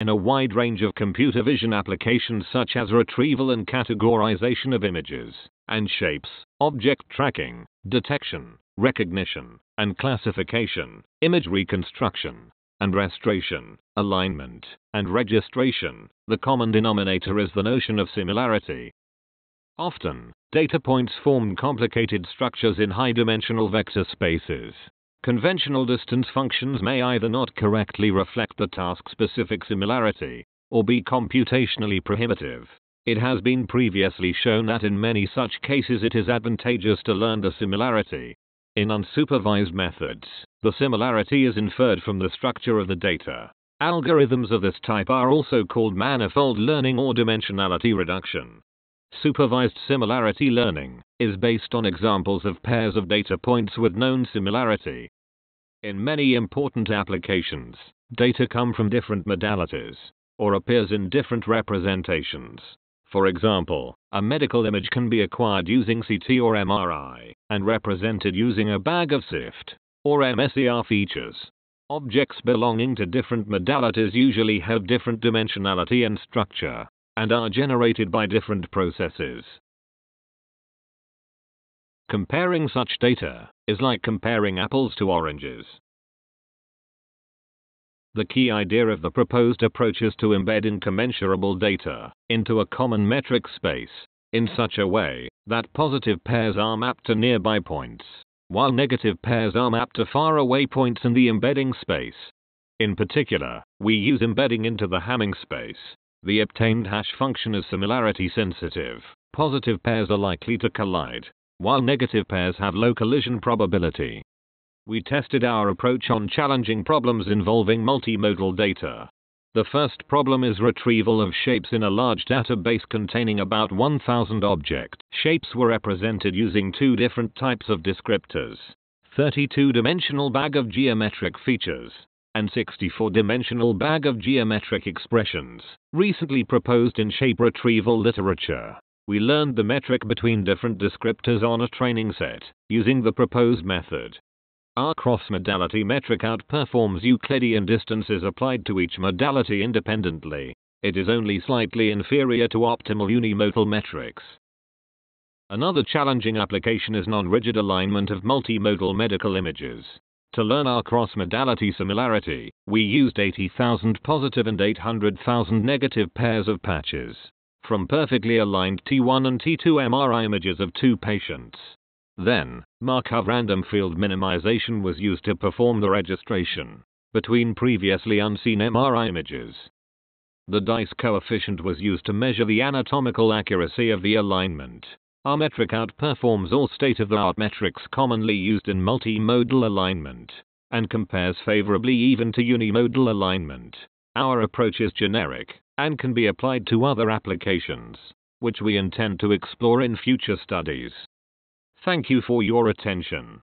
in a wide range of computer vision applications such as retrieval and categorization of images and shapes, object tracking, detection, recognition, and classification, image reconstruction, and restoration, alignment, and registration. The common denominator is the notion of similarity. Often, data points form complicated structures in high-dimensional vector spaces. Conventional distance functions may either not correctly reflect the task-specific similarity, or be computationally prohibitive. It has been previously shown that in many such cases it is advantageous to learn the similarity. In unsupervised methods, the similarity is inferred from the structure of the data. Algorithms of this type are also called manifold learning or dimensionality reduction. Supervised similarity learning is based on examples of pairs of data points with known similarity. In many important applications, data come from different modalities, or appears in different representations. For example, a medical image can be acquired using CT or MRI, and represented using a bag of SIFT, or MSER features. Objects belonging to different modalities usually have different dimensionality and structure, and are generated by different processes. Comparing such data is like comparing apples to oranges. The key idea of the proposed approach is to embed incommensurable data into a common metric space in such a way that positive pairs are mapped to nearby points, while negative pairs are mapped to faraway points in the embedding space. In particular, we use embedding into the Hamming space. The obtained hash function is similarity sensitive. Positive pairs are likely to collide, while negative pairs have low collision probability. We tested our approach on challenging problems involving multimodal data. The first problem is retrieval of shapes in a large database containing about 1,000 objects. Shapes were represented using two different types of descriptors: 32-dimensional bag of geometric features, and 64-dimensional bag of geometric expressions, recently proposed in shape retrieval literature. We learned the metric between different descriptors on a training set, using the proposed method. Our cross-modality metric outperforms Euclidean distances applied to each modality independently. It is only slightly inferior to optimal unimodal metrics. Another challenging application is non-rigid alignment of multimodal medical images. To learn our cross-modality similarity, we used 80,000 positive and 800,000 negative pairs of patches from perfectly aligned T1 and T2 MRI images of two patients. Then, Markov random field minimization was used to perform the registration between previously unseen MRI images. The Dice coefficient was used to measure the anatomical accuracy of the alignment. Our metric outperforms all state-of-the-art metrics commonly used in multimodal alignment, and compares favorably even to unimodal alignment. Our approach is generic, and can be applied to other applications, which we intend to explore in future studies. Thank you for your attention.